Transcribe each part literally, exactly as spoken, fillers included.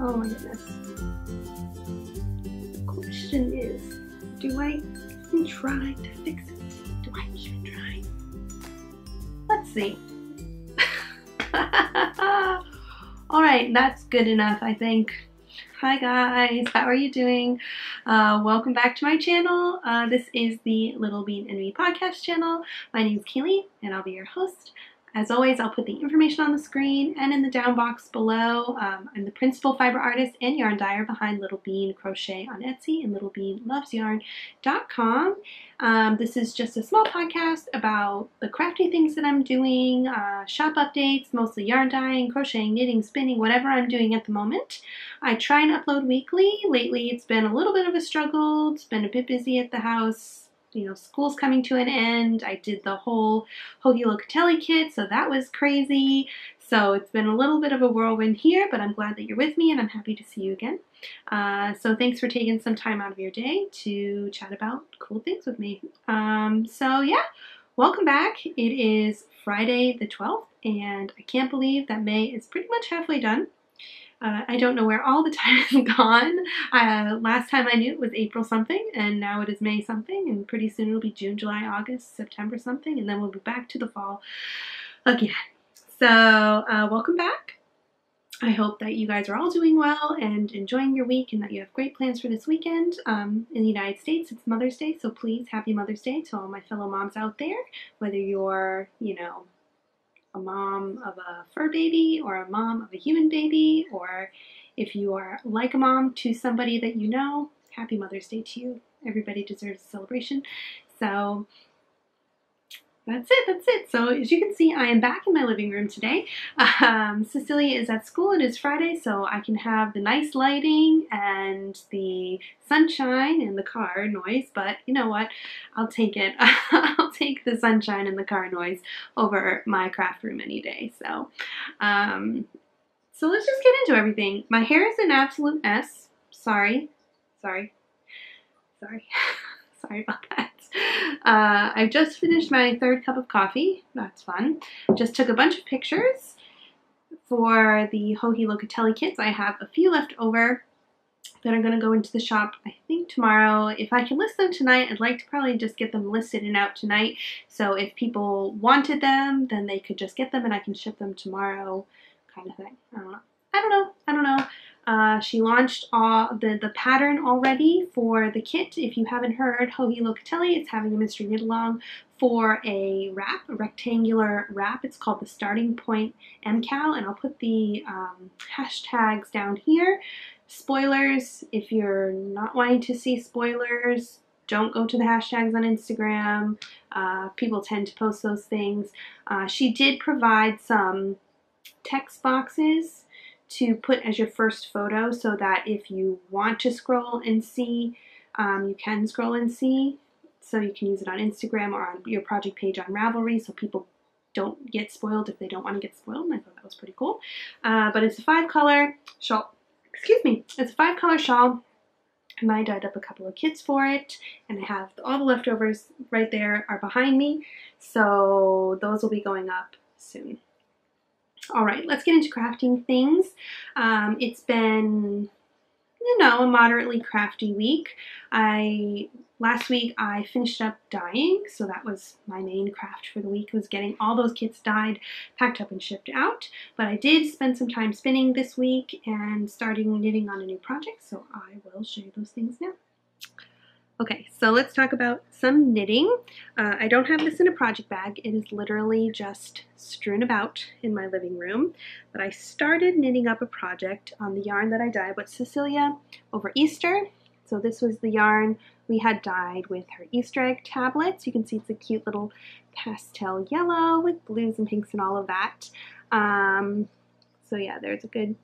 Oh my goodness. The question is, do I even try to fix it? Do I even try? Let's see. All right, that's good enough, I think. Hi guys, how are you doing? Uh, welcome back to my channel. Uh, this is the Little Bean and Me podcast channel. My name is Kaylee and I'll be your host. As always, I'll put the information on the screen and in the down box below. Um, I'm the principal fiber artist and yarn dyer behind Little Bean Crochet on Etsy and little bean loves yarn dot com. Um, this is just a small podcast about the crafty things that I'm doing, uh, shop updates, mostly yarn dyeing, crocheting, knitting, spinning, whatever I'm doing at the moment. I try and upload weekly. Lately, it's been a little bit of a struggle. It's been a bit busy at the house. You know, school's coming to an end. I did the whole Joji Locatelli kit, so that was crazy. So it's been a little bit of a whirlwind here, but I'm glad that you're with me and I'm happy to see you again. Uh, so thanks for taking some time out of your day to chat about cool things with me. Um, so yeah, welcome back. It is Friday the twelfth, and I can't believe that May is pretty much halfway done. Uh, I don't know where all the time has gone. Uh, last time I knew it was April something, and now it is May something, and pretty soon it'll be June, July, August, September something, and then we'll be back to the fall again. So uh, welcome back. I hope that you guys are all doing well and enjoying your week and that you have great plans for this weekend. Um, in the United States, it's Mother's Day, so please, happy Mother's Day to all my fellow moms out there, whether you're, you know, a mom of a fur baby or a mom of a human baby, or if you are like a mom to somebody that you know, happy Mother's Day to you. Everybody deserves a celebration. So that's it, that's it. So as you can see, I am back in my living room today. Um, Cecilia is at school, it is Friday, so I can have the nice lighting and the sunshine and the car noise, but you know what, I'll take it. I'll take the sunshine and the car noise over my craft room any day. So, um, so let's just get into everything. My hair is an absolute mess. Sorry, sorry, sorry, sorry about that. Uh, I've just finished my third cup of coffee. That's fun. Just took a bunch of pictures for the Joji Locatelli kits. I have a few left over that are going to go into the shop, I think, tomorrow. If I can list them tonight, I'd like to probably just get them listed and out tonight. So if people wanted them, then they could just get them and I can ship them tomorrow, kind of thing. I don't know. I don't know. I don't know. Uh, she launched all the, the pattern already for the kit. If you haven't heard, Joji Locatelli is having a mystery knit-along for a wrap, a rectangular wrap. It's called the Starting Point M C A L, and I'll put the um, hashtags down here. Spoilers, if you're not wanting to see spoilers, don't go to the hashtags on Instagram. Uh, people tend to post those things. Uh, she did provide some text boxes to put as your first photo so that if you want to scroll and see, um, you can scroll and see. So you can use it on Instagram or on your project page on Ravelry so people don't get spoiled if they don't want to get spoiled. And I thought that was pretty cool. Uh, but it's a five color shawl. Excuse me. It's a five color shawl. And I dyed up a couple of kits for it. And I have all the leftovers right there are behind me. So those will be going up soon. All right, let's get into crafting things. Um, it's been, you know, a moderately crafty week. I last week I finished up dyeing, so that was my main craft for the week, was getting all those kits dyed, packed up and shipped out. But I did spend some time spinning this week and starting knitting on a new project, so I will show you those things now. Okay, so let's talk about some knitting. Uh, I don't have this in a project bag. It is literally just strewn about in my living room. But I started knitting up a project on the yarn that I dyed with Cecilia over Easter. So this was the yarn we had dyed with her Easter egg tablets. You can see it's a cute little pastel yellow with blues and pinks and all of that. Um, so yeah, there's a good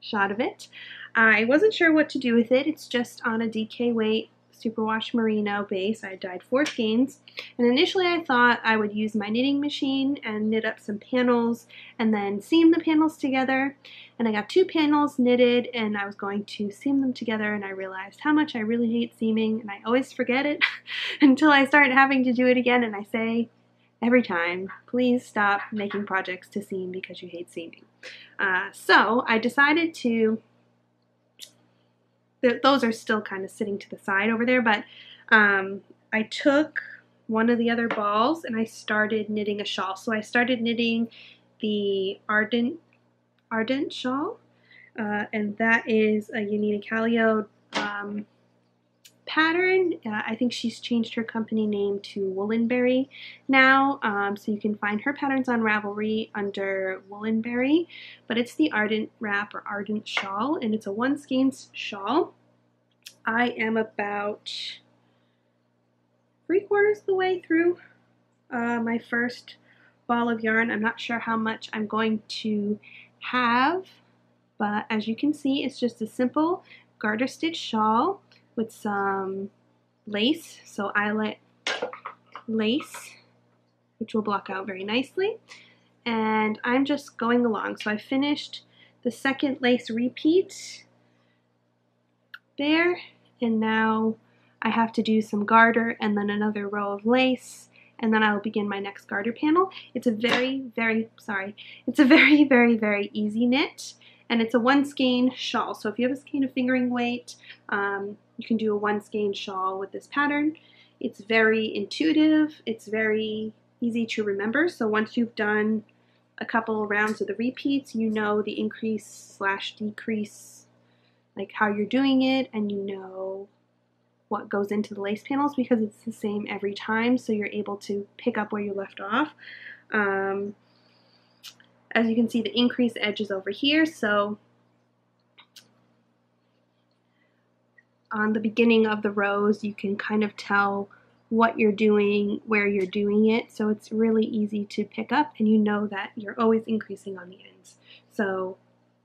shot of it. I wasn't sure what to do with it. It's just on a D K weight superwash merino base. I dyed four skeins, and initially I thought I would use my knitting machine and knit up some panels and then seam the panels together, and I got two panels knitted and I was going to seam them together, and I realized how much I really hate seaming, and I always forget it until I start having to do it again and I say, every time. Please stop making projects to seam because you hate seaming. Uh, so I decided to, th those are still kind of sitting to the side over there, but um, I took one of the other balls and I started knitting a shawl. So I started knitting the Ardent, Ardent shawl, uh, and that is a Janina Kallio um, pattern. Uh, I think she's changed her company name to Woolenberry now, um, so you can find her patterns on Ravelry under Woolenberry, but it's the Ardent Wrap or Ardent Shawl, and it's a one skein shawl. I am about three quarters of the way through uh, my first ball of yarn. I'm not sure how much I'm going to have, but as you can see, it's just a simple garter stitch shawl with some lace, so eyelet lace, which will block out very nicely. And I'm just going along. So I finished the second lace repeat there, and now I have to do some garter and then another row of lace, and then I'll begin my next garter panel. It's a very, very, sorry, it's a very, very, very easy knit, and it's a one skein shawl. So if you have a skein of fingering weight, um, you can do a one skein shawl with this pattern. It's very intuitive. It's very easy to remember. So once you've done a couple rounds of the repeats, you know the increase slash decrease, like how you're doing it, and you know what goes into the lace panels because it's the same every time. So you're able to pick up where you left off. Um, as you can see, the increase edge is over here. So on the beginning of the rows, you can kind of tell what you're doing, where you're doing it. So it's really easy to pick up, and you know that you're always increasing on the ends. So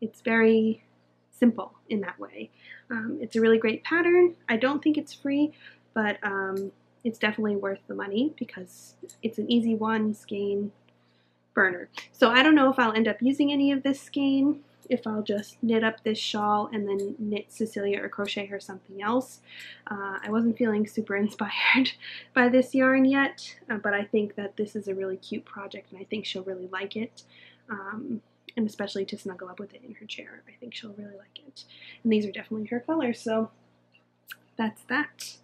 it's very simple in that way. Um, it's a really great pattern. I don't think it's free, but um, it's definitely worth the money because it's an easy one skein burner. So I don't know if I'll end up using any of this skein, if I'll just knit up this shawl and then knit Cecilia or crochet her something else. Uh, I wasn't feeling super inspired by this yarn yet, uh, but I think that this is a really cute project, and I think she'll really like it, um, and especially to snuggle up with it in her chair. I think she'll really like it. And these are definitely her colors, so that's that.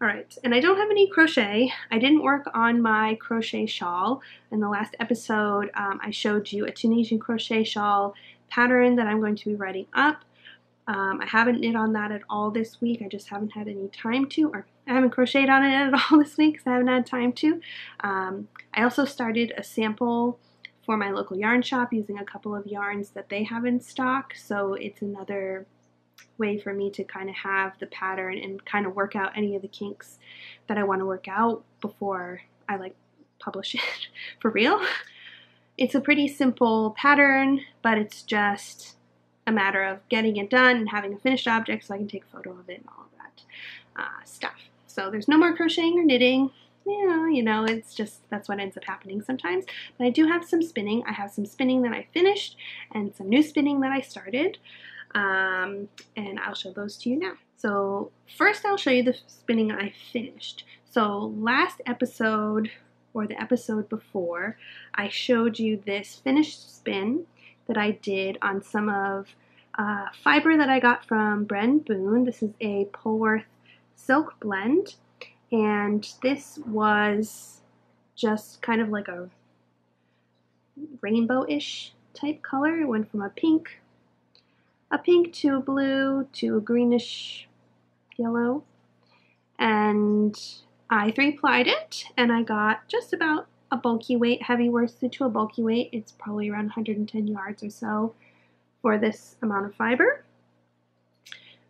Alright, and I don't have any crochet. I didn't work on my crochet shawl. In the last episode, um, I showed you a Tunisian crochet shawl pattern that I'm going to be writing up. Um, I haven't knit on that at all this week. I just haven't had any time to, or I haven't crocheted on it at all this week because I haven't had time to. Um, I also started a sample for my local yarn shop using a couple of yarns that they have in stock, so it's another way for me to kind of have the pattern and kind of work out any of the kinks that I want to work out before I like publish it for real. It's a pretty simple pattern, but it's just a matter of getting it done and having a finished object so I can take a photo of it and all of that uh, stuff. So there's no more crocheting or knitting. Yeah, you know, it's just, that's what ends up happening sometimes. But I do have some spinning. I have some spinning that I finished and some new spinning that I started. Um, and I'll show those to you now. So first I'll show you the spinning I finished. So last episode, or the episode before, I showed you this finished spin that I did on some of uh, fiber that I got from Bren Boone. This is a Polworth silk blend, and this was just kind of like a rainbow-ish type color. It went from a pink, a pink to a blue to a greenish yellow, and I three-plied it, and I got just about a bulky weight, heavy worsted to a bulky weight. It's probably around one hundred ten yards or so for this amount of fiber.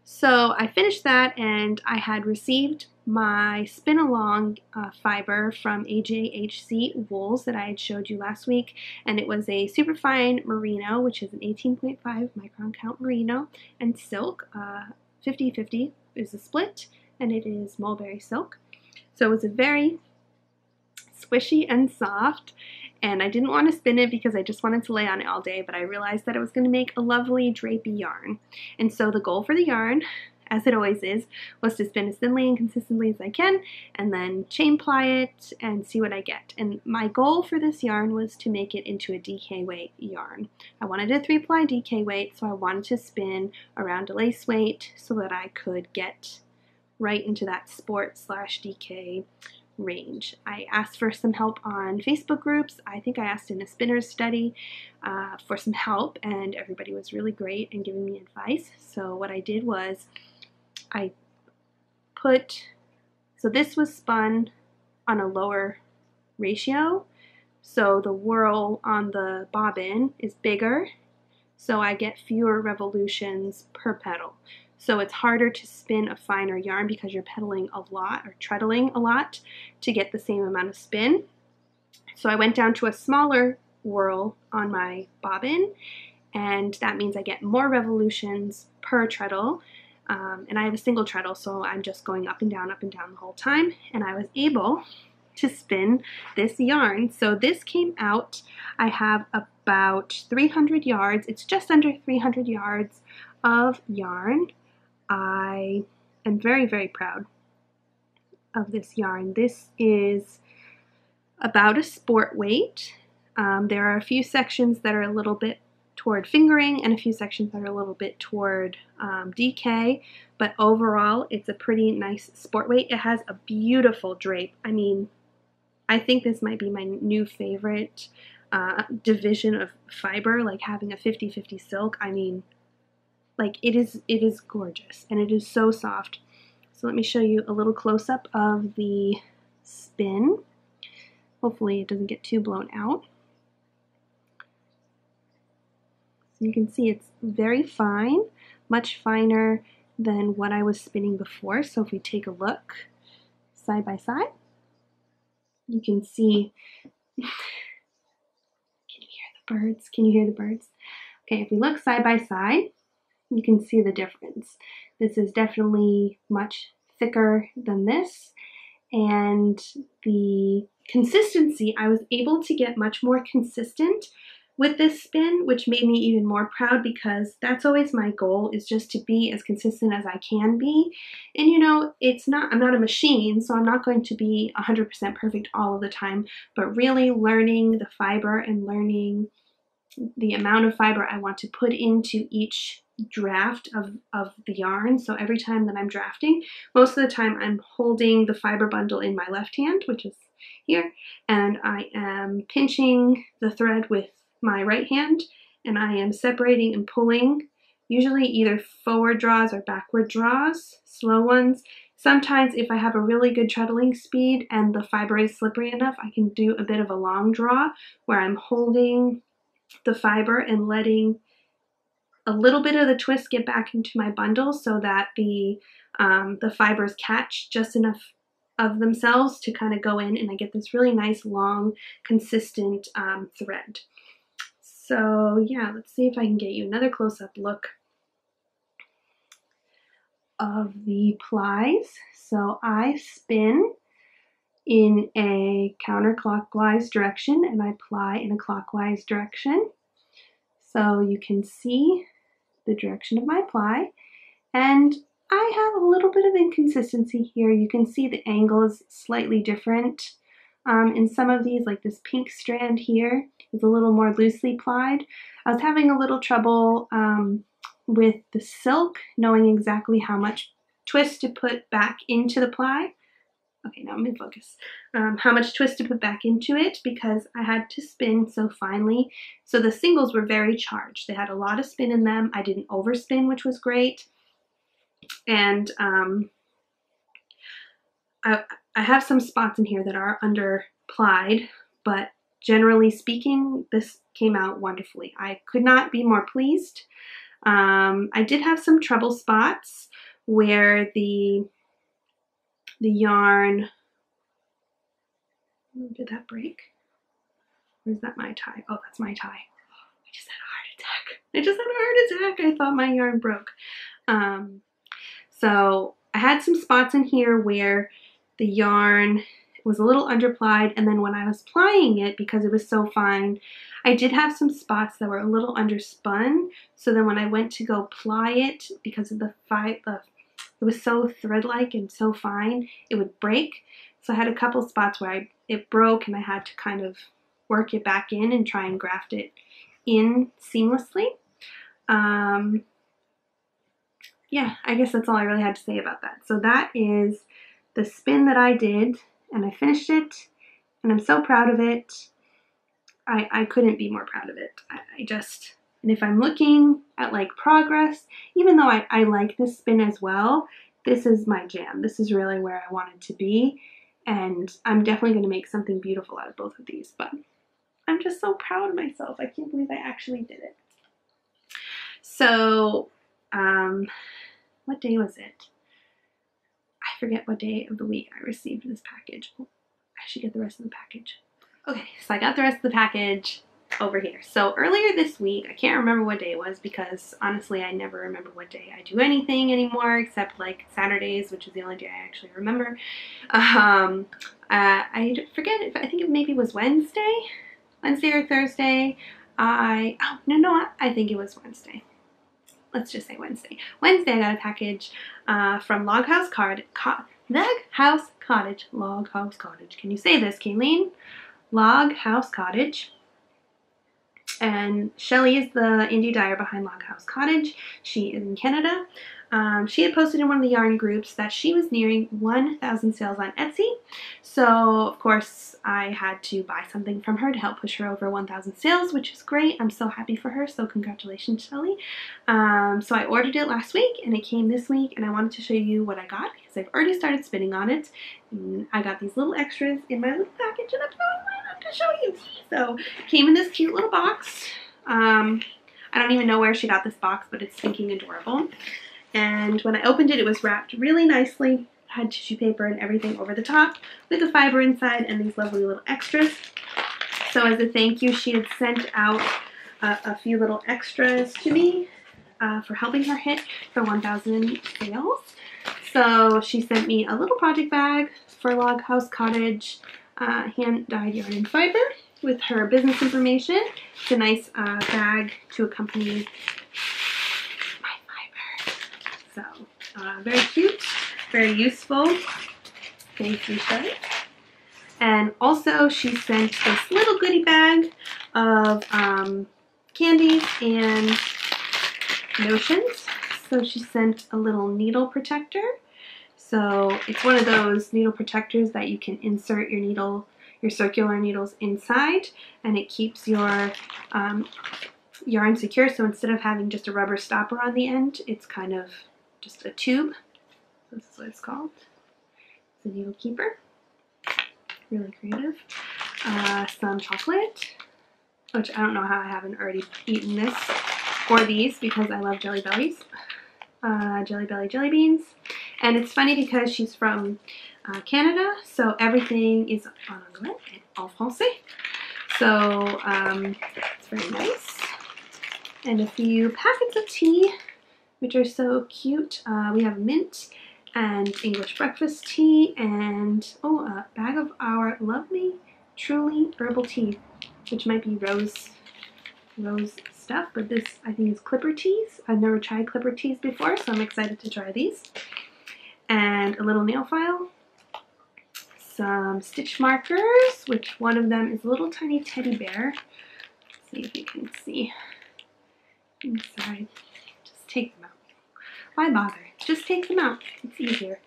So I finished that, and I had received my spin along uh, fiber from A J H C Wools that I had showed you last week, and it was a superfine merino, which is an eighteen point five micron count merino, and silk, fifty fifty is the split, and it is mulberry silk. So it was a very squishy and soft, and I didn't want to spin it because I just wanted to lay on it all day, but I realized that it was going to make a lovely drapey yarn. And so the goal for the yarn, as it always is, was to spin as thinly and consistently as I can and then chain ply it and see what I get. And my goal for this yarn was to make it into a D K weight yarn. I wanted a three ply D K weight, so I wanted to spin around a lace weight so that I could get right into that sport slash D K range. I asked for some help on Facebook groups. I think I asked in a spinner's study uh, for some help, and everybody was really great and giving me advice. So what I did was I put, so this was spun on a lower ratio, so the whirl on the bobbin is bigger, so I get fewer revolutions per petal. So it's harder to spin a finer yarn because you're pedaling a lot or treadling a lot to get the same amount of spin. So I went down to a smaller whirl on my bobbin, and that means I get more revolutions per treadle. Um, and I have a single treadle, so I'm just going up and down, up and down the whole time. And I was able to spin this yarn. So this came out, I have about three hundred yards. It's just under three hundred yards of yarn. I am very, very proud of this yarn. This is about a sport weight. Um, there are a few sections that are a little bit toward fingering and a few sections that are a little bit toward um, D K, but overall it's a pretty nice sport weight. It has a beautiful drape. I mean, I think this might be my new favorite uh, division of fiber, like having a fifty fifty silk. I mean, Like it is, it is gorgeous, and it is so soft. So let me show you a little close-up of the spin. Hopefully it doesn't get too blown out. So you can see it's very fine, much finer than what I was spinning before. So if we take a look side by side, you can see, can you hear the birds? Can you hear the birds? Okay, if we look side by side, you can see the difference. This is definitely much thicker than this, and the consistency, I was able to get much more consistent with this spin, which made me even more proud, because that's always my goal, is just to be as consistent as I can be. And you know, it's not, I'm not a machine, so I'm not going to be one hundred percent perfect all of the time, but really learning the fiber and learning the amount of fiber I want to put into each draft of, of the yarn. So every time that I'm drafting, most of the time I'm holding the fiber bundle in my left hand, which is here, and I am pinching the thread with my right hand, and I am separating and pulling, usually either forward draws or backward draws, slow ones. Sometimes if I have a really good treadling speed and the fiber is slippery enough, I can do a bit of a long draw where I'm holding the fiber and letting a little bit of the twist get back into my bundle so that the um, the fibers catch just enough of themselves to kind of go in, and I get this really nice long consistent um, thread. So yeah, let's see if I can get you another close-up look of the plies. So I spin in a counterclockwise direction and I ply in a clockwise direction. So you can see the direction of my ply, and I have a little bit of inconsistency here. You can see the angle is slightly different um, in some of these, like this pink strand here is a little more loosely plied. I was having a little trouble um, with the silk, knowing exactly how much twist to put back into the ply. Okay, now I'm in focus. Um, how much twist to put back into it, because I had to spin so finely. So the singles were very charged. They had a lot of spin in them. I didn't overspin, which was great. And um, I, I have some spots in here that are underplied, but generally speaking, this came out wonderfully. I could not be more pleased. Um, I did have some trouble spots where the The yarn, did that break? Or is that my tie? Oh, that's my tie. I just had a heart attack. I just had a heart attack. I thought my yarn broke. Um, so I had some spots in here where the yarn was a little underplied, and then when I was plying it, because it was so fine, I did have some spots that were a little underspun. So then when I went to go ply it, because of the five, the It was so thread-like and so fine, it would break. So I had a couple spots where I, it broke and I had to kind of work it back in and try and graft it in seamlessly. Um, yeah, I guess that's all I really had to say about that. So that is the spin that I did, and I finished it, and I'm so proud of it. I, I couldn't be more proud of it. I, I just, and if I'm looking at like progress, even though I, I like this spin as well, this is my jam. This is really where I wanted to be. And I'm definitely going to make something beautiful out of both of these, but I'm just so proud of myself. I can't believe I actually did it. So, um, what day was it? I forget what day of the week I received this package. I should get the rest of the package. Okay, so I got the rest of the package over here. So earlier this week, I can't remember what day it was because honestly, I never remember what day I do anything anymore except like Saturdays, which is the only day I actually remember. Um, uh, I forget, if, I think it maybe was Wednesday, Wednesday or Thursday. I, oh, no, no, I think it was Wednesday. Let's just say Wednesday. Wednesday, I got a package uh, from Log House Cottage, Log House Cottage, Log House Cottage. Can you say this, Kayleen? Log House Cottage, and Shelly is the indie dyer behind Log House Cottage. She is in Canada. Um, she had posted in one of the yarn groups that she was nearing one thousand sales on Etsy, so of course I had to buy something from her to help push her over one thousand sales, which is great. I'm so happy for her, so congratulations, Shelly. Um, so I ordered it last week and it came this week, and I wanted to show you what I got because I've already started spinning on it. And I got these little extras in my little package and I'm so excited to show you. So it came in this cute little box. um I don't even know where she got this box, but it's stinking adorable, and when I opened it, it was wrapped really nicely, had tissue paper and everything over the top with the fiber inside and these lovely little extras. So as a thank you, she had sent out uh, a few little extras to me uh, for helping her hit for one thousand sales. So she sent me a little project bag for Log House Cottage, Uh, hand-dyed yarn and fiber with her business information. It's a nice uh, bag to accompany my fiber. So, uh, very cute, very useful. Thank you, Shelly. And also, she sent this little goodie bag of um, candies and notions. So she sent a little needle protector. So it's one of those needle protectors that you can insert your needle, your circular needles inside, and it keeps your um, yarn secure. So instead of having just a rubber stopper on the end, it's kind of just a tube. This is what it's called. It's a needle keeper. Really creative. Uh, some chocolate, which I don't know how I haven't already eaten this or these because I love Jelly Bellies. Uh, Jelly Belly jelly beans. And it's funny because she's from uh, Canada, so everything is en anglais and en français. So um, it's very nice. And a few packets of tea, which are so cute. Uh, we have mint and English breakfast tea, and oh, a bag of our lovely, truly herbal tea, which might be rose, rose stuff. But this, I think, is Clipper Teas. I've never tried Clipper Teas before, so I'm excited to try these. And a little nail file, some stitch markers, which one of them is a little tiny teddy bear. Let's see if you can see inside. Just take them out. Why bother? Just take them out. It's easier.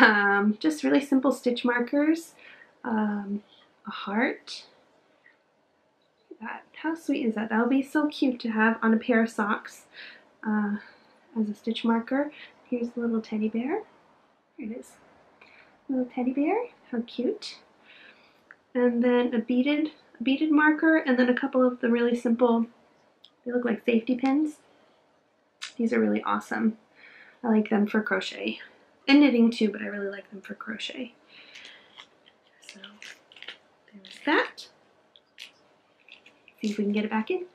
Um, just really simple stitch markers. Um, a heart. Look at that. How sweet is that? That would be so cute to have on a pair of socks uh, as a stitch marker. Here's the little teddy bear. Here it is. Little teddy bear. How cute. And then a beaded, a beaded marker, and then a couple of the really simple, they look like safety pins. These are really awesome. I like them for crochet. And knitting too, but I really like them for crochet. So there's that. See if we can get it back in.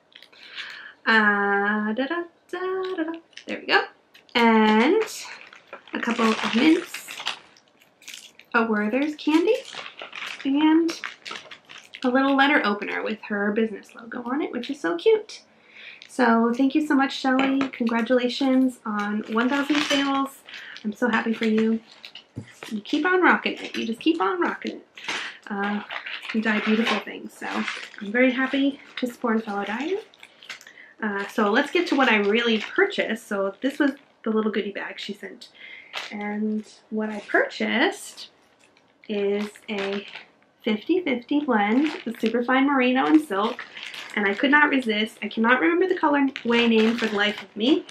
Uh, da, da, da, da, da. There we go. And a couple of mints, a Werther's candy, and a little letter opener with her business logo on it, which is so cute. So thank you so much, Shelly. Congratulations on one thousand sales. I'm so happy for you. You keep on rocking it. You just keep on rocking it. Uh, you dye beautiful things. So I'm very happy to support a fellow dyer. Uh, so let's get to what I really purchased. So this was the little goodie bag she sent. And what I purchased is a fifty fifty blend of Superfine Merino and Silk. And I could not resist. I cannot remember the colorway name for the life of me.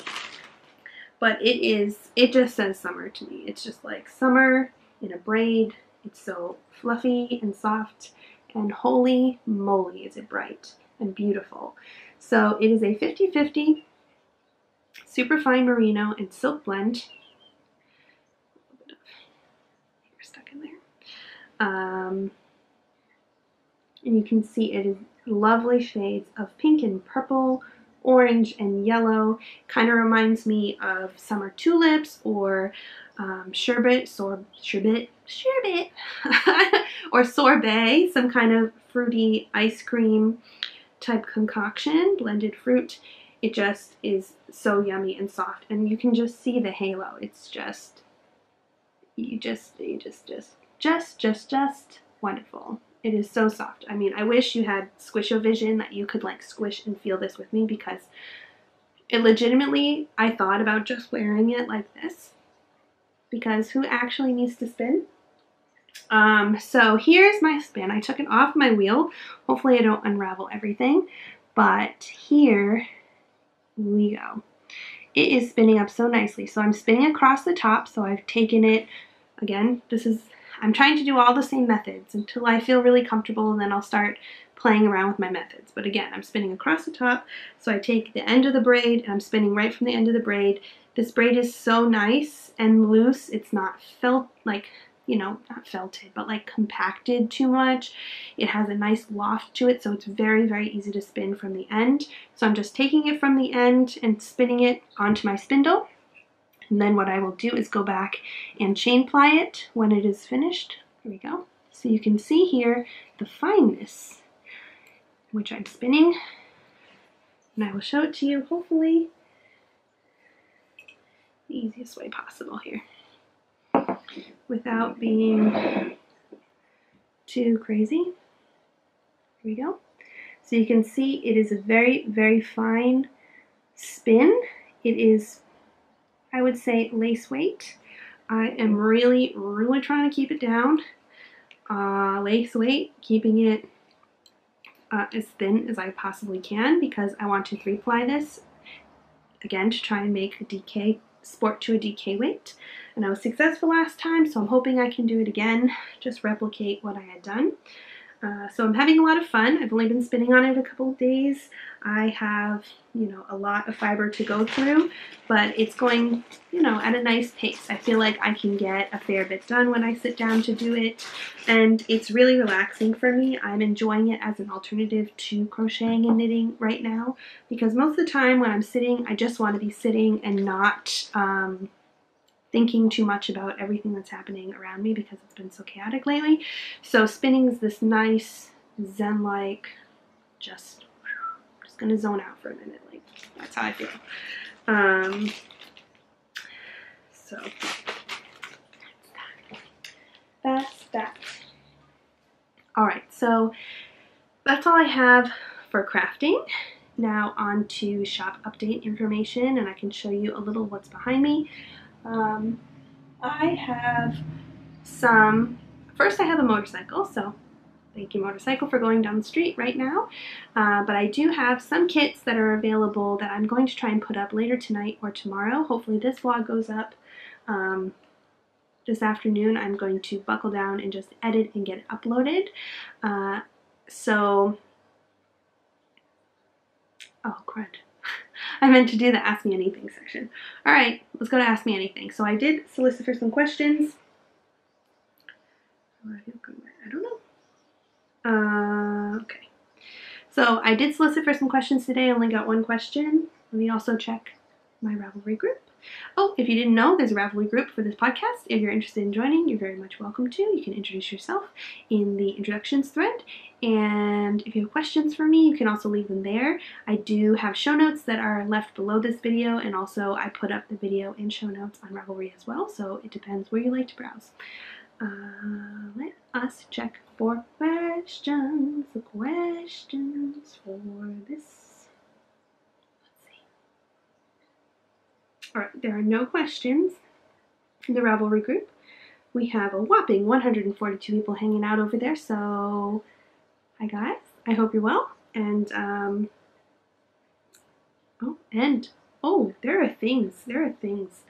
But it is, it just says summer to me. It's just like summer in a braid. It's so fluffy and soft, and holy moly is it bright and beautiful. So it is a fifty fifty Superfine Merino and Silk blend. A little bit of hair stuck in there. Um, and you can see it is lovely shades of pink and purple, orange and yellow. Kind of reminds me of summer tulips or um, sherbet, sor sherbet, sherbet, or sorbet, some kind of fruity ice cream type concoction, blended fruit. It just is so yummy and soft, and you can just see the halo. It's just, you just, you just, just, just, just, just wonderful. It is so soft. I mean, I wish you had squish-o-vision, that you could like squish and feel this with me, because it legitimately, I thought about just wearing it like this, because who actually needs to spin? Um, so here's my spin. I took it off my wheel. Hopefully I don't unravel everything, but here we go. It is spinning up so nicely. So I'm spinning across the top. So I've taken it again. This is, I'm trying to do all the same methods until I feel really comfortable, and then I'll start playing around with my methods. But again, I'm spinning across the top. So I take the end of the braid, and I'm spinning right from the end of the braid. This braid is so nice and loose. It's not felt, like, you know, not felted, but like compacted too much. It has a nice loft to it, so it's very, very easy to spin from the end. So I'm just taking it from the end and spinning it onto my spindle. And then what I will do is go back and chain ply it when it is finished. Here we go. So you can see here the fineness, which I'm spinning. And I will show it to you, hopefully, the easiest way possible here, without being too crazy. Here we go. So you can see it is a very, very fine spin. It is, I would say, lace weight. I am really, really trying to keep it down. Uh, lace weight, keeping it uh, as thin as I possibly can, because I want to three ply this, again, to try and make a D K, sport to a D K weight. And I was successful last time, so I'm hoping I can do it again, just replicate what I had done. Uh, so I'm having a lot of fun. I've only been spinning on it a couple of days. I have, you know, a lot of fiber to go through, but it's going, you know, at a nice pace. I feel like I can get a fair bit done when I sit down to do it, and it's really relaxing for me. I'm enjoying it as an alternative to crocheting and knitting right now, because most of the time when I'm sitting, I just want to be sitting and not um, thinking too much about everything that's happening around me, because it's been so chaotic lately. So spinning is this nice zen-like, just, just gonna zone out for a minute. Like, that's how I feel. Um, so that's that. That's that. All right, so that's all I have for crafting. Now on to shop update information, and I can show you a little what's behind me. Um, I have some, first I have a motorcycle, so thank you, motorcycle, for going down the street right now. Uh, but I do have some kits that are available that I'm going to try and put up later tonight or tomorrow. Hopefully this vlog goes up. Um, this afternoon I'm going to buckle down and just edit and get it uploaded. Uh, so, oh crud. I meant to do the Ask Me Anything section. All right, let's go to Ask Me Anything. So I did solicit for some questions. I don't know. Uh, okay. So I did solicit for some questions today. I only got one question. Let me also check my Ravelry group. Oh, if you didn't know, there's a Ravelry group for this podcast. If you're interested in joining, you're very much welcome to. You can introduce yourself in the introductions thread. And if you have questions for me, you can also leave them there. I do have show notes that are left below this video, and also I put up the video and show notes on Ravelry as well, so it depends where you like to browse. Uh, let us check for questions, the questions for this. Let's see. All right, there are no questions in the Ravelry group. We have a whopping one hundred forty-two people hanging out over there, so hi guys, I hope you're well, and um, oh, and oh, there are things, there are things.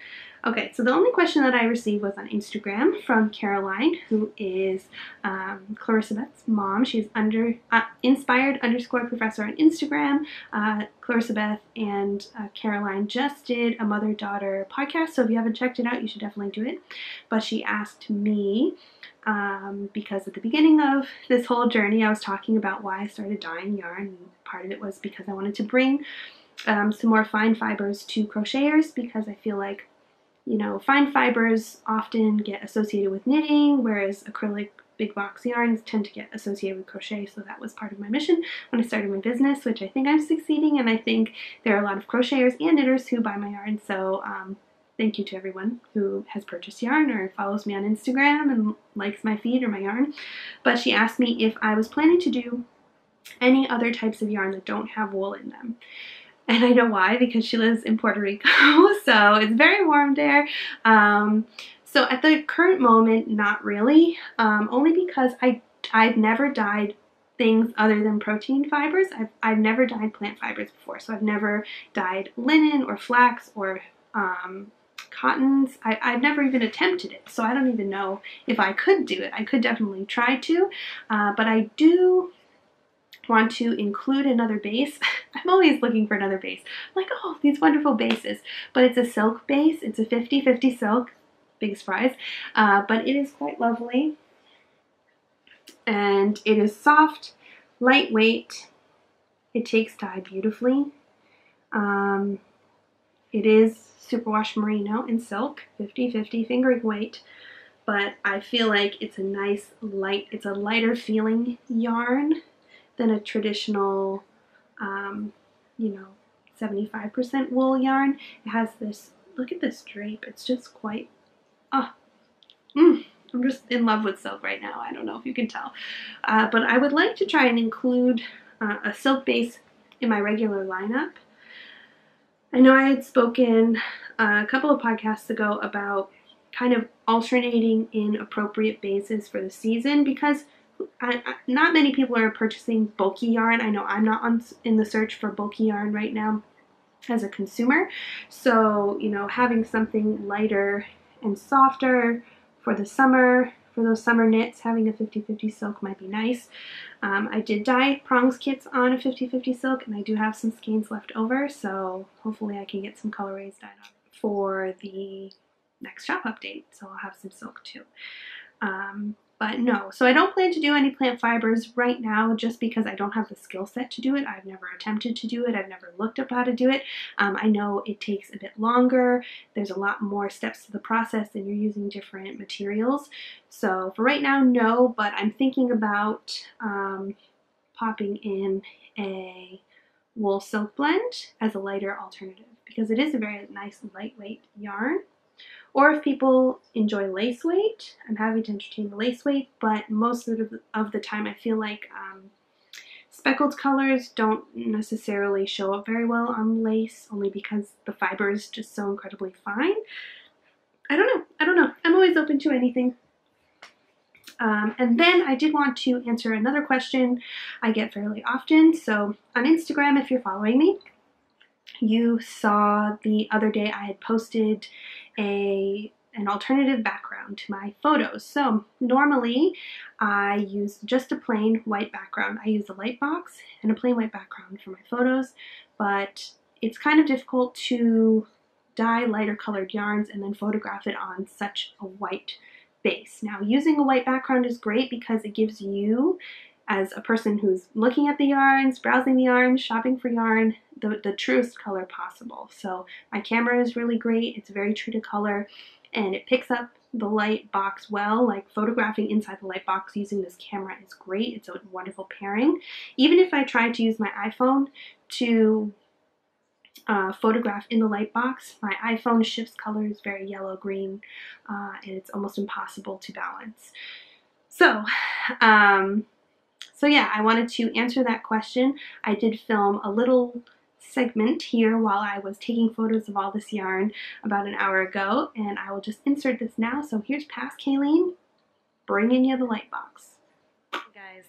Okay, so the only question that I received was on Instagram from Caroline, who is um, Clarissa Beth's mom. She's under uh, inspired underscore professor on Instagram. Uh, Clarissa Beth and uh, Caroline just did a mother-daughter podcast, so if you haven't checked it out, you should definitely do it. But she asked me, um, because at the beginning of this whole journey, I was talking about why I started dyeing yarn, and part of it was because I wanted to bring um, some more fine fibers to crocheters, because I feel like, you know, fine fibers often get associated with knitting, whereas acrylic big box yarns tend to get associated with crochet. So that was part of my mission when I started my business, which I think I'm succeeding, and I think there are a lot of crocheters and knitters who buy my yarn. So um, thank you to everyone who has purchased yarn or follows me on Instagram and likes my feed or my yarn. But she asked me if I was planning to do any other types of yarn that don't have wool in them. And I know why, because she lives in Puerto Rico, so it's very warm there. Um, so at the current moment, not really, um, only because I, I've never dyed things other than protein fibers. I've, I've never dyed plant fibers before, so I've never dyed linen or flax or um, cottons. I, I've never even attempted it, so I don't even know if I could do it. I could definitely try to, uh, but I do want to include another base. I'm always looking for another base. I'm like, oh, these wonderful bases, but it's a silk base. It's a fifty fifty silk, big surprise, uh, but it is quite lovely, and it is soft, lightweight, it takes dye beautifully. Um, it is superwash merino and silk, fifty fifty fingering weight, but I feel like it's a nice light, it's a lighter feeling yarn than a traditional, um, you know, seventy-five percent wool yarn. It has this, look at this drape, it's just quite, oh, mm, I'm just in love with silk right now. I don't know if you can tell, uh, but I would like to try and include uh, a silk base in my regular lineup. I know I had spoken uh, a couple of podcasts ago about kind of alternating in appropriate bases for the season, because I, I, not many people are purchasing bulky yarn. I know I'm not on, in the search for bulky yarn right now as a consumer. So, you know, having something lighter and softer for the summer, for those summer knits, having a fifty fifty silk might be nice. Um, I did dye prongs kits on a fifty fifty silk, and I do have some skeins left over. So hopefully I can get some colorways dyed on for the next shop update. So I'll have some silk too. Um, But no, so I don't plan to do any plant fibers right now, just because I don't have the skill set to do it. I've never attempted to do it. I've never looked up how to do it. Um, I know it takes a bit longer. There's a lot more steps to the process, and you're using different materials. So for right now, no, but I'm thinking about um, popping in a wool silk blend as a lighter alternative, because it is a very nice lightweight yarn. Or if people enjoy lace weight, I'm happy to entertain the lace weight, but most of the, of the time I feel like um, speckled colors don't necessarily show up very well on lace, only because the fiber is just so incredibly fine. I don't know. I don't know. I'm always open to anything. Um, and then I did want to answer another question I get fairly often. So on Instagram, if you're following me, you saw the other day I had posted a an alternative background to my photos. So normally I use just a plain white background. I use a light box and a plain white background for my photos, but it's kind of difficult to dye lighter colored yarns and then photograph it on such a white base. Now, using a white background is great because it gives you, as a person who's looking at the yarns, browsing the yarns, shopping for yarn, the, the truest color possible. So my camera is really great. It's very true to color, and it picks up the light box well. Like, photographing inside the light box using this camera is great. It's a wonderful pairing. Even if I try to use my iPhone to uh, photograph in the light box, my iPhone shifts colors very yellow green, uh, and it's almost impossible to balance. So, um, so yeah, I wanted to answer that question. I did film a little segment here while I was taking photos of all this yarn about an hour ago, and I will just insert this now. So here's past Kayleen, bringing you the light box. Hey guys,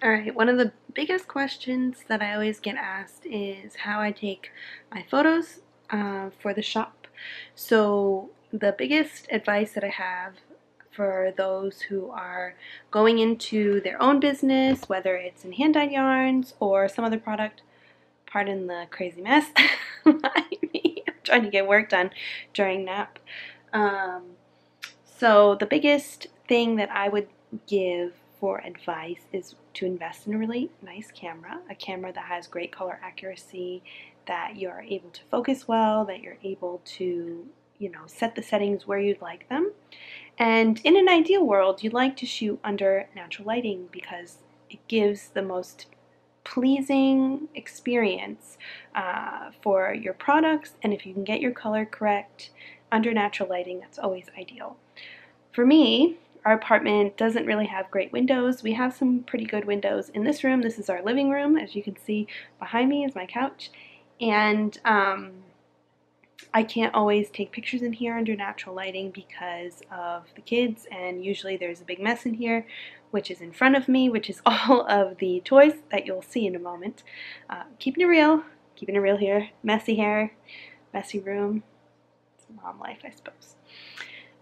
all right, one of the biggest questions that I always get asked is how I take my photos uh, for the shop. So the biggest advice that I have for those who are going into their own business, whether it's in hand dyed yarns or some other product, pardon the crazy mess, me. I'm trying to get work done during nap. Um, so the biggest thing that I would give for advice is to invest in a really nice camera, a camera that has great color accuracy, that you're able to focus well, that you're able to, you know, set the settings where you'd like them. And in an ideal world, you'd like to shoot under natural lighting because it gives the most pleasing experience uh, for your products, and if you can get your color correct under natural lighting, that's always ideal. For me, our apartment doesn't really have great windows. We have some pretty good windows in this room. This is our living room. As you can see behind me is my couch, and um, I can't always take pictures in here under natural lighting because of the kids, and usually there's a big mess in here, which is in front of me, which is all of the toys that you'll see in a moment. Uh, keeping it real, keeping it real here. Messy hair, messy room, it's mom life, I suppose.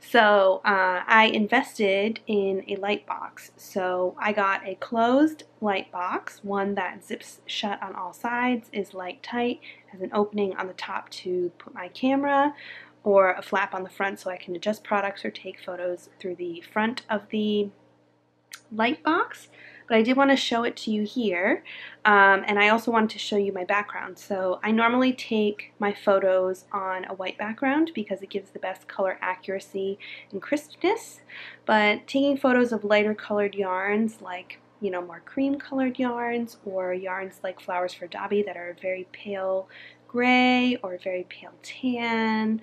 So uh, I invested in a light box. So I got a closed light box, one that zips shut on all sides, is light tight, has an opening on the top to put my camera, or a flap on the front so I can adjust products or take photos through the front of the light box. But I did want to show it to you here, um, and I also wanted to show you my background. So I normally take my photos on a white background because it gives the best color accuracy and crispness, but taking photos of lighter colored yarns, like, you know, more cream colored yarns, or yarns like Flowers for Dobby that are very pale gray or very pale tan,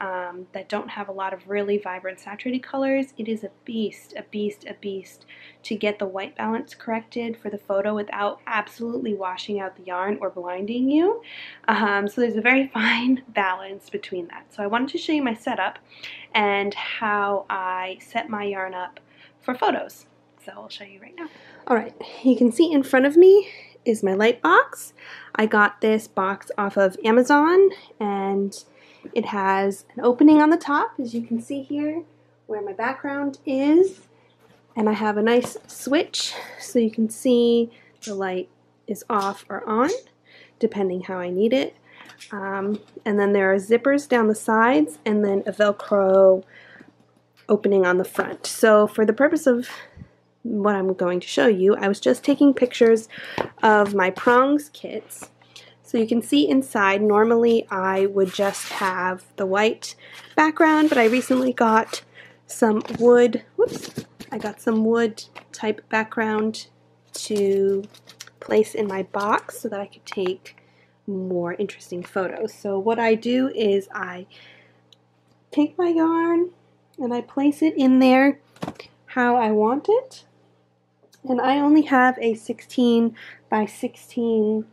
um, that don't have a lot of really vibrant saturated colors, it is a beast, a beast, a beast to get the white balance corrected for the photo without absolutely washing out the yarn or blinding you. Um, so there's a very fine balance between that. So I wanted to show you my setup and how I set my yarn up for photos. So I'll show you right now. All right, you can see in front of me is my light box. I got this box off of Amazon, and it has an opening on the top, as you can see here, where my background is, and I have a nice switch so you can see the light is off or on depending how I need it, um, and then there are zippers down the sides and then a Velcro opening on the front. So for the purpose of what I'm going to show you, I was just taking pictures of my prongs kits. So you can see inside, normally I would just have the white background, but I recently got some wood, whoops, I got some wood type background to place in my box so that I could take more interesting photos. So what I do is I take my yarn and I place it in there how I want it. And I only have a sixteen by sixteen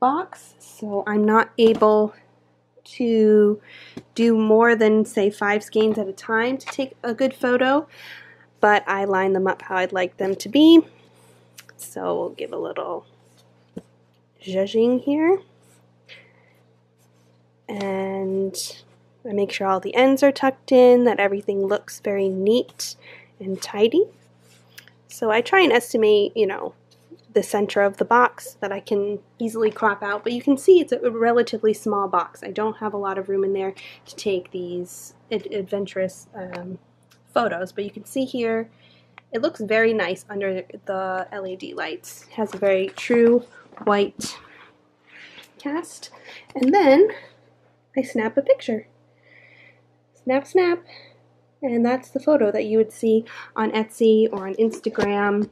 box, so I'm not able to do more than, say, five skeins at a time to take a good photo, but I line them up how I'd like them to be. So we'll give a little zhuzhing here. And I make sure all the ends are tucked in, that everything looks very neat and tidy. So I try and estimate, you know, the center of the box that I can easily crop out, but you can see it's a relatively small box. I don't have a lot of room in there to take these ad adventurous um, photos, but you can see here it looks very nice under the L E D lights. It has a very true white cast, and then I snap a picture. Snap, snap. And that's the photo that you would see on Etsy or on Instagram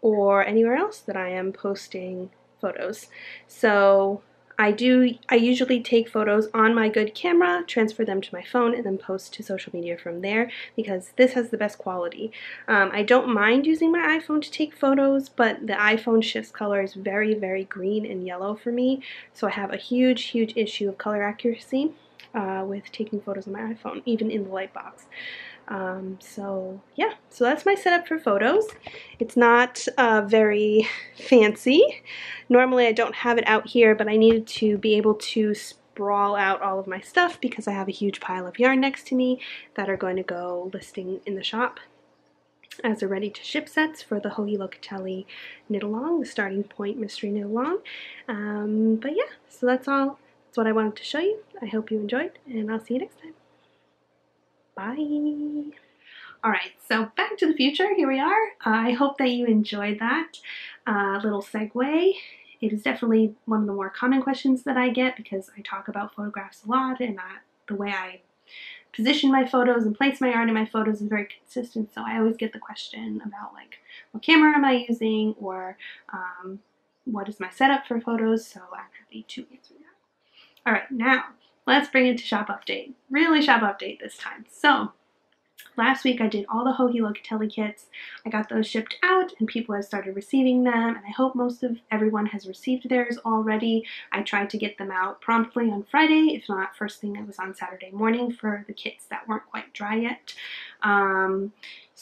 or anywhere else that I am posting photos. So I do, I usually take photos on my good camera, transfer them to my phone, and then post to social media from there because this has the best quality. Um, I don't mind using my iPhone to take photos, but the iPhone shifts colors very, very green and yellow for me. So I have a huge, huge issue of color accuracy Uh, with taking photos on my iPhone, even in the light box. Um, so yeah, so that's my setup for photos. It's not uh, very fancy. Normally I don't have it out here, but I needed to be able to sprawl out all of my stuff because I have a huge pile of yarn next to me that are going to go listing in the shop as a ready to ship sets for the Joji Locatelli knit along, the Starting Point mystery knit along. Um, but yeah, so that's all. That's what I wanted to show you. I hope you enjoyed, and I'll see you next time. Bye! Alright, so back to the future, here we are. Uh, I hope that you enjoyed that uh, little segue. It is definitely one of the more common questions that I get because I talk about photographs a lot, and I, the way I position my photos and place my yarn in my photos is very consistent, so I always get the question about, like, what camera am I using, or um, what is my setup for photos, so I'm happy to answer that. Alright, now let's bring it to shop update. Really shop update this time. So last week I did all the Joji Locatelli kits. I got those shipped out and people have started receiving them, and I hope most of everyone has received theirs already. I tried to get them out promptly on Friday, if not first thing it was on Saturday morning for the kits that weren't quite dry yet. Um,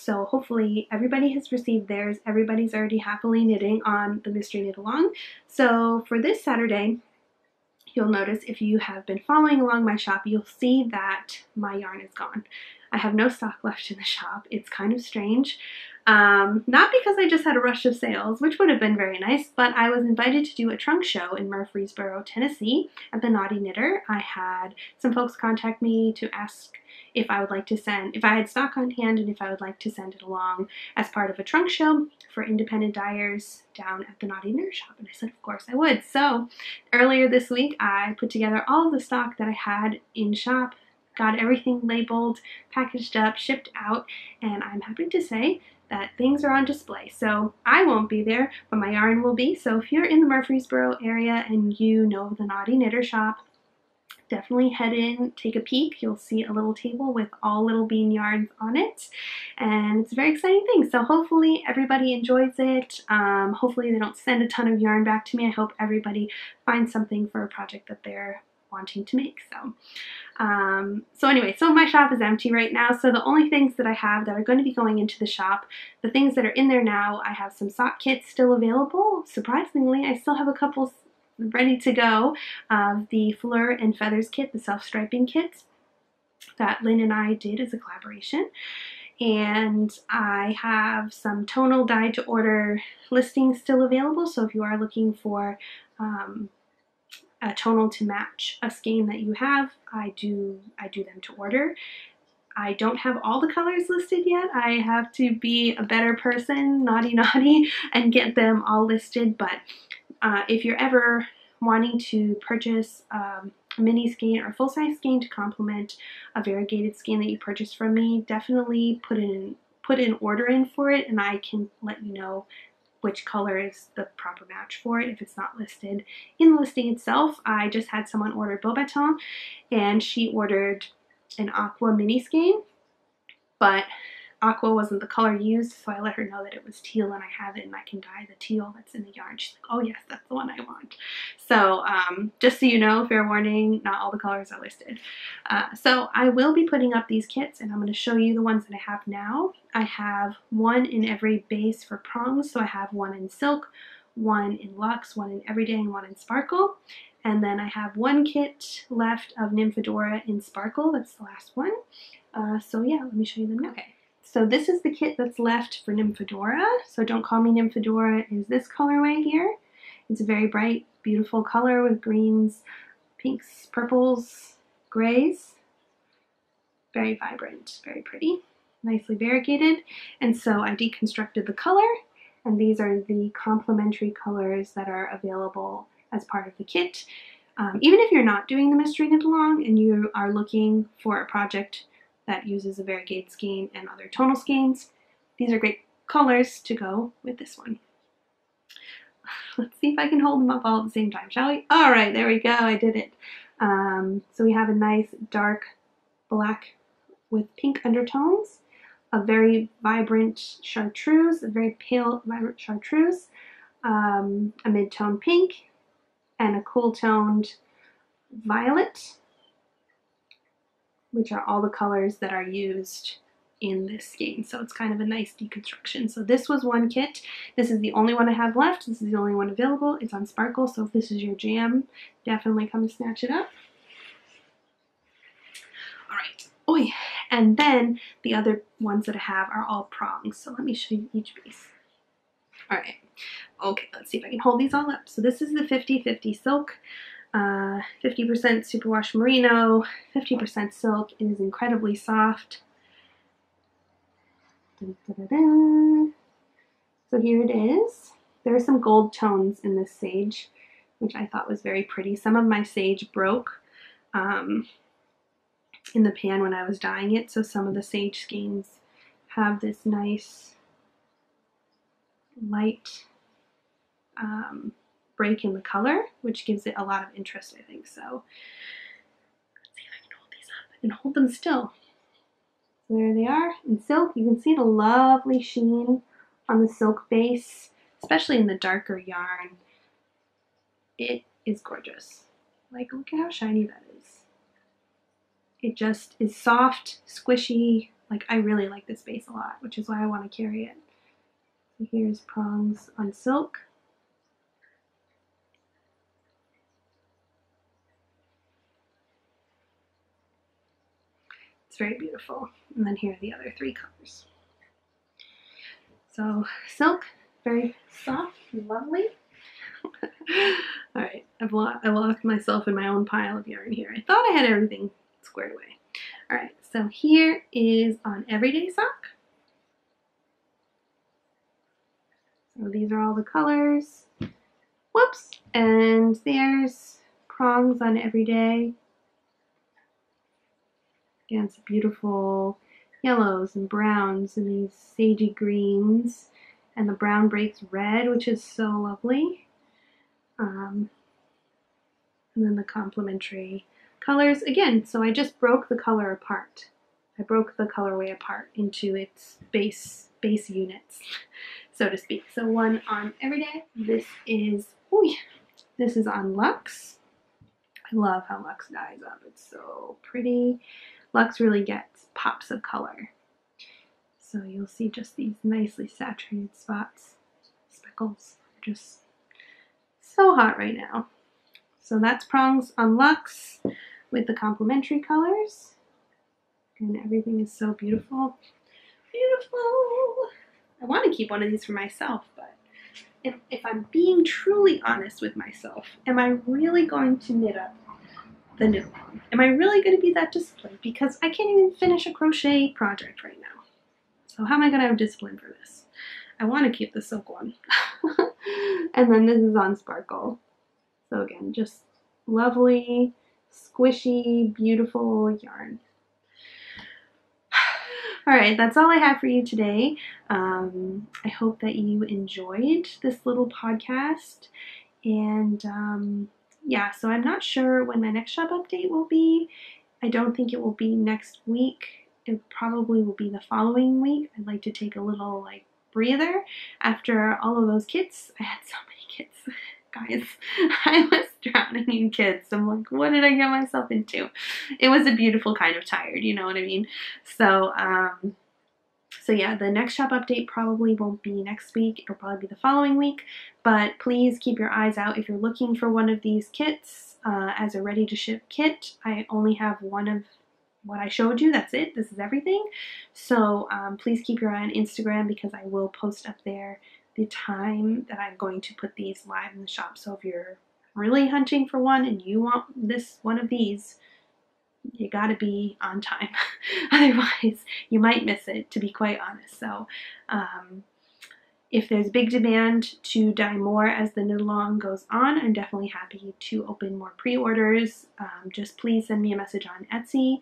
so hopefully everybody has received theirs. Everybody's already happily knitting on the mystery knit along. So for this Saturday, you'll notice if you have been following along my shop, you'll see that my yarn is gone. I have no stock left in the shop. It's kind of strange. Um, not because I just had a rush of sales, which would have been very nice, but I was invited to do a trunk show in Murfreesboro, Tennessee at the Naughty Knitter. I had some folks contact me to ask if I would like to send, if I had stock on hand and if I would like to send it along as part of a trunk show for independent dyers down at the Naughty Knitter shop. And I said, of course I would. So earlier this week, I put together all of the stock that I had in shop, got everything labeled, packaged up, shipped out, and I'm happy to say that things are on display. So I won't be there, but my yarn will be. So if you're in the Murfreesboro area and you know the Naughty Knitter shop, definitely head in, take a peek. You'll see a little table with all Little Bean yarns on it, and it's a very exciting thing. So hopefully everybody enjoys it. Um, hopefully they don't send a ton of yarn back to me. I hope everybody finds something for a project that they're wanting to make. So um, so anyway, so my shop is empty right now, so the only things that I have that are going to be going into the shop, the things that are in there now, I have some sock kits still available. Surprisingly, I still have a couple ready to go of uh, the Fleur and Feathers kit, the self-striping kits that Lynn and I did as a collaboration. And I have some tonal dye to order listings still available, so if you are looking for um, a tonal to match a skein that you have, I do I do them to order. I don't have all the colors listed yet. I have to be a better person, naughty naughty, and get them all listed, but Uh, if you're ever wanting to purchase um, a mini skein or a full-size skein to complement a variegated skein that you purchased from me, definitely put in put an order in for it, and I can let you know which color is the proper match for it if it's not listed in the listing itself. I just had someone order Beauxbatons, and she ordered an aqua mini skein, but aqua wasn't the color used, so I let her know that it was teal and I have it and I can dye the teal that's in the yarn. She's like, oh yes, that's the one I want. So um, just so you know, fair warning, not all the colors are listed. Uh, so I will be putting up these kits, and I'm going to show you the ones that I have now. I have one in every base for prongs, so I have one in silk, one in luxe, one in everyday, and one in sparkle. And then I have one kit left of Nymphadora in sparkle, that's the last one. Uh, so yeah, let me show you them now. Okay. So this is the kit that's left for Nymphadora. So Don't Call Me Nymphadora is this colorway here. It's a very bright, beautiful color with greens, pinks, purples, grays. Very vibrant, very pretty, nicely variegated. And so I deconstructed the color, and these are the complementary colors that are available as part of the kit. Um, even if you're not doing the mystery knit along and you are looking for a project that uses a variegated skein and other tonal skeins, these are great colors to go with this one. Let's see if I can hold them up all at the same time, shall we? All right, there we go, I did it. Um, so we have a nice dark black with pink undertones, a very vibrant chartreuse, a very pale vibrant chartreuse, um, a mid-tone pink, and a cool-toned violet, which are all the colors that are used in this skein. So it's kind of a nice deconstruction. So this was one kit. This is the only one I have left. This is the only one available. It's on Sparkle, so if this is your jam, definitely come and snatch it up. All right. Oy. And then the other ones that I have are all prongs. So let me show you each piece. All right. Okay, let's see if I can hold these all up. So this is the fifty fifty silk, uh, fifty percent superwash merino, fifty percent silk. It is incredibly soft. So here it is. There are some gold tones in this sage, which I thought was very pretty. Some of my sage broke um, in the pan when I was dyeing it, so some of the sage skeins have this nice light um, break in the color, which gives it a lot of interest, I think. So let's see if I can hold these up and hold them still. There they are in silk. You can see the lovely sheen on the silk base, especially in the darker yarn. It is gorgeous. Like, look at how shiny that is. It just is soft, squishy. Like, I really like this base a lot, which is why I want to carry it. So here's prongs on silk. It's very beautiful. And then here are the other three colors. So silk, very soft and lovely. All right, I've lo I lost myself in my own pile of yarn here. I thought I had everything squared away. All right, so here is on Everyday Sock. So these are all the colors. Whoops, and there's prongs on Everyday. Again, some beautiful yellows and browns and these sagey greens, and the brown breaks red, which is so lovely. Um, and then the complementary colors again. So I just broke the color apart. I broke the colorway apart into its base base units, so to speak. So one on Everyday. This is ooh, this is on Luxe. I love how Luxe dyes up. It's so pretty. Luxe really gets pops of color. So you'll see just these nicely saturated spots, speckles, just so hot right now. So that's prongs on Luxe with the complementary colors. And everything is so beautiful. Beautiful! I want to keep one of these for myself, but if, if I'm being truly honest with myself, am I really going to knit up the new one? Am I really going to be that disciplined? Because I can't even finish a crochet project right now. So how am I going to have discipline for this? I want to keep the silk one. And then this is on Sparkle. So again, just lovely, squishy, beautiful yarn. All right, that's all I have for you today. Um, I hope that you enjoyed this little podcast. And um, yeah, so I'm not sure when my next shop update will be. I don't think it will be next week. It probably will be the following week. I'd like to take a little like breather after all of those kits. I had so many kits. Guys, I was drowning in kits. I'm like, what did I get myself into? It was a beautiful kind of tired, you know what I mean? So, um, so yeah, the next shop update probably won't be next week. It'll probably be the following week, but please keep your eyes out if you're looking for one of these kits uh, as a ready-to-ship kit. I only have one of what I showed you. That's it. This is everything. So um, please keep your eye on Instagram because I will post up there the time that I'm going to put these live in the shop. So if you're really hunting for one and you want this one of these, you gotta be on time. Otherwise you might miss it, to be quite honest. So um If there's big demand to dye more as the knit along goes on, I'm definitely happy to open more pre-orders. Um, just please send me a message on Etsy.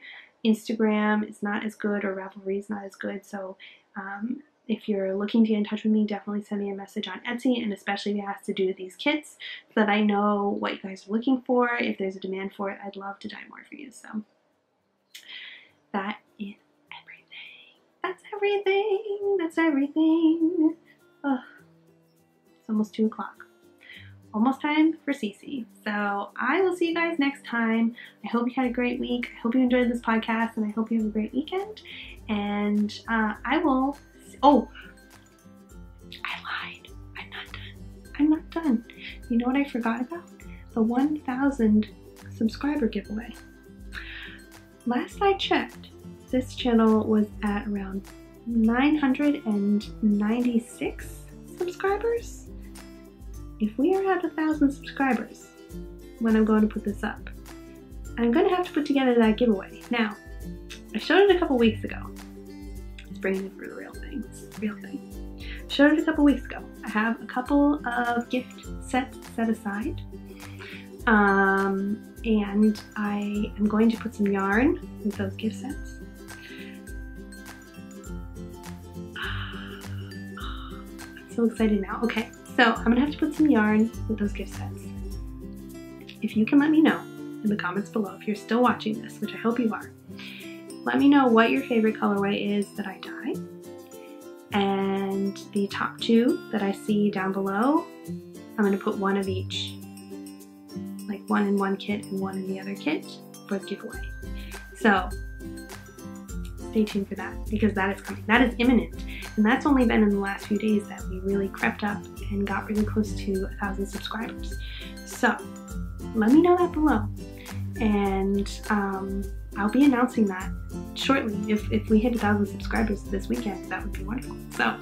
Instagram is not as good, or Ravelry is not as good, so um, if you're looking to get in touch with me, definitely send me a message on Etsy, and especially if it has to do with these kits, so that I know what you guys are looking for. If there's a demand for it, I'd love to dye more for you. So that is everything. That's everything. That's everything. Ugh. It's almost two o'clock. Almost time for Cece. So I will see you guys next time. I hope you had a great week. I hope you enjoyed this podcast, and I hope you have a great weekend. And uh, I will. Oh, I lied. I'm not done. I'm not done. You know what I forgot about? The one thousand subscriber giveaway. Last I checked, this channel was at around nine hundred ninety-six subscribers. If we are at a thousand subscribers when I'm going to put this up, I'm going to have to put together that giveaway. Now, I showed it a couple weeks ago. It's bringing me through the real thing. It's real thing. Showed it a couple weeks ago. I have a couple of gift sets set aside. Um, and I am going to put some yarn with those gift sets. I'm so excited now. Okay. So I'm gonna have to put some yarn with those gift sets. If you can let me know in the comments below, if you're still watching this, which I hope you are, let me know what your favorite colorway is that I dye. And the top two that I see down below, I'm gonna put one of each. Like one in one kit and one in the other kit for the giveaway. So stay tuned for that, because that is coming. That is imminent. And that's only been in the last few days that we really crept up and got really close to a thousand subscribers. So let me know that below, and um, I'll be announcing that shortly. If, if we hit a thousand subscribers this weekend, that would be wonderful. So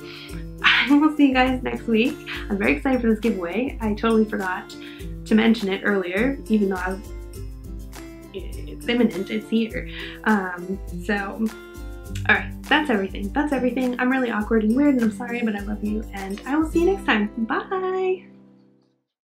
I will see you guys next week. I'm very excited for this giveaway. I totally forgot to mention it earlier, even though I was, it's imminent, it's here. Um, so. Alright, that's everything. That's everything. I'm really awkward and weird, and I'm sorry, but I love you, and I will see you next time. Bye!